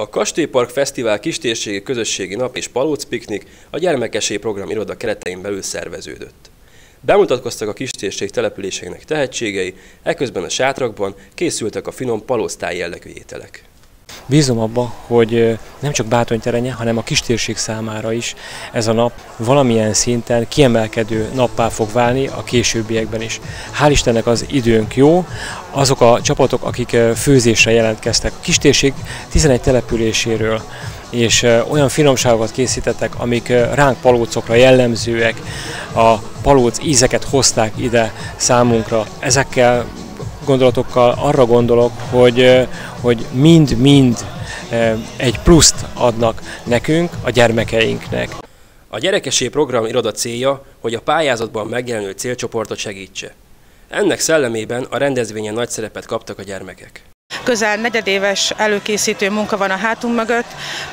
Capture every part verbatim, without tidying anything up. A Kastélypark Fesztivál kistérségi közösségi nap és Palóc piknik a gyermekesély program iroda keretein belül szerveződött. Bemutatkoztak a kistérség településeinek tehetségei, eközben a sátrakban készültek a finom palóztáj jellegű ételek. Bízom abba, hogy nem csak Bátonyterenye, hanem a kistérség számára is ez a nap valamilyen szinten kiemelkedő nappá fog válni a későbbiekben is. Hál' Istennek az időnk jó, azok a csapatok, akik főzésre jelentkeztek. A kistérség tizenegy településéről és olyan finomságokat készítettek, amik ránk palócokra jellemzőek, a palóc ízeket hozták ide számunkra. Ezekkel gondolatokkal arra gondolok, hogy mind-mind egy pluszt adnak nekünk, a gyermekeinknek. A Gyerekesé Program iroda célja, hogy a pályázatban megjelenő célcsoportot segítse. Ennek szellemében a rendezvényen nagy szerepet kaptak a gyermekek. Közel negyedéves előkészítő munka van a hátunk mögött,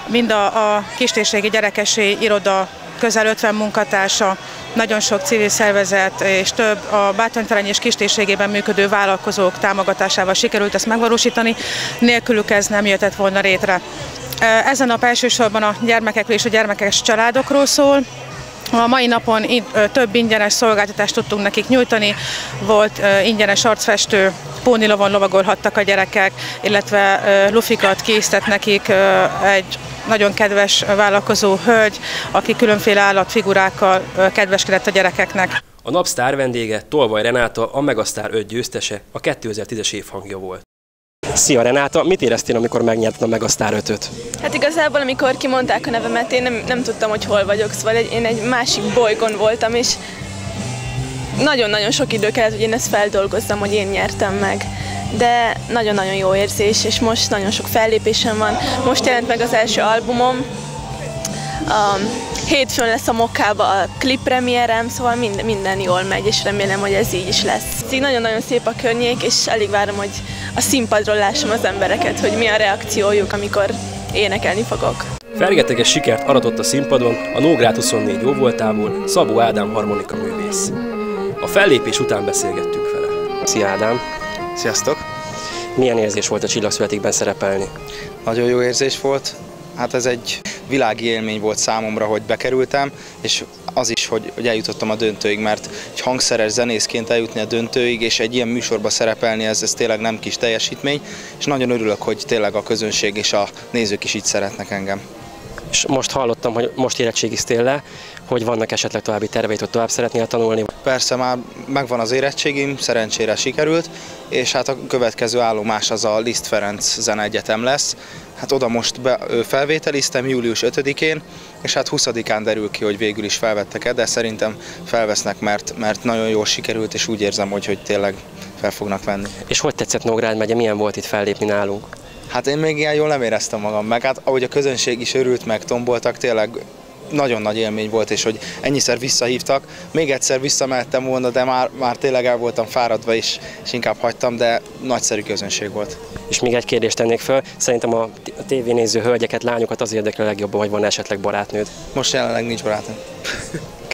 mind a, a kistérségi gyerekesé iroda közel ötven munkatársa, nagyon sok civil szervezet és több a Bátonyterenye és kistérségében működő vállalkozók támogatásával sikerült ezt megvalósítani, nélkülük ez nem jöhetett volna létre. Ez a nap elsősorban a gyermekekről és a gyermekes családokról szól. A mai napon több ingyenes szolgáltatást tudtunk nekik nyújtani, volt ingyenes arcfestő, pónilovon lovagolhattak a gyerekek, illetve lufikat készített nekik egy nagyon kedves vállalkozó hölgy, aki különféle állatfigurákkal kedveskedett a gyerekeknek. A nap sztár vendége Tolvaj Renáta, a Megastár öt győztese, a kétezer-tízes év hangja volt. Szia Renáta, mit éreztél, amikor megnyerted a Megastár ötöt? Hát igazából, amikor kimondták a nevemet, én nem, nem tudtam, hogy hol vagyok, szóval egy, én egy másik bolygón voltam, és nagyon-nagyon sok idő kellett, hogy én ezt feldolgozzam, hogy én nyertem meg. De nagyon-nagyon jó érzés, és most nagyon sok fellépésem van. Most jelent meg az első albumom, a hétfőn lesz a Mokába a klippremierem, szóval minden, minden jól megy, és remélem, hogy ez így is lesz. Így nagyon-nagyon szép a környék, és alig várom, hogy a színpadról lássam az embereket, hogy mi a reakciójuk, amikor énekelni fogok. Fergeteges sikert aratott a színpadon a Nógrád huszonnégy jóvoltából Szabó Ádám harmonika művész. A fellépés után beszélgettünk vele. Szia Ádám! Sziasztok! Milyen érzés volt a Csillagszövetségben szerepelni? Nagyon jó érzés volt. Hát ez egy világi élmény volt számomra, hogy bekerültem, és az is, hogy, hogy eljutottam a döntőig, mert egy hangszeres zenészként eljutni a döntőig, és egy ilyen műsorba szerepelni, ez, ez tényleg nem kis teljesítmény, és nagyon örülök, hogy tényleg a közönség és a nézők is így szeretnek engem. És most hallottam, hogy most érettségiztél le, hogy vannak esetleg további terveid, hogy tovább szeretnél tanulni? Persze, már megvan az érettségim, szerencsére sikerült, és hát a következő állomás az a Liszt Ferenc Zene Egyetem lesz. Hát oda most be, felvételiztem július ötödikén, és hát huszadikán derül ki, hogy végül is felvettek-e, de szerintem felvesznek, mert, mert nagyon jól sikerült, és úgy érzem, hogy, hogy tényleg fel fognak venni. És hogy tetszett Nógrád megye, milyen volt itt fellépni nálunk? Hát én még ilyen jól nem éreztem magam meg, hát ahogy a közönség is örült, meg tomboltak, tényleg nagyon nagy élmény volt, és hogy ennyiszer visszahívtak. Még egyszer visszamehettem volna, de már, már tényleg el voltam fáradva, és, és inkább hagytam, de nagyszerű közönség volt. És még egy kérdést tennék föl, szerintem a tévénéző hölgyeket, lányokat az érdekli legjobban, hogy van esetleg barátnőd. Most jelenleg nincs barátnőm.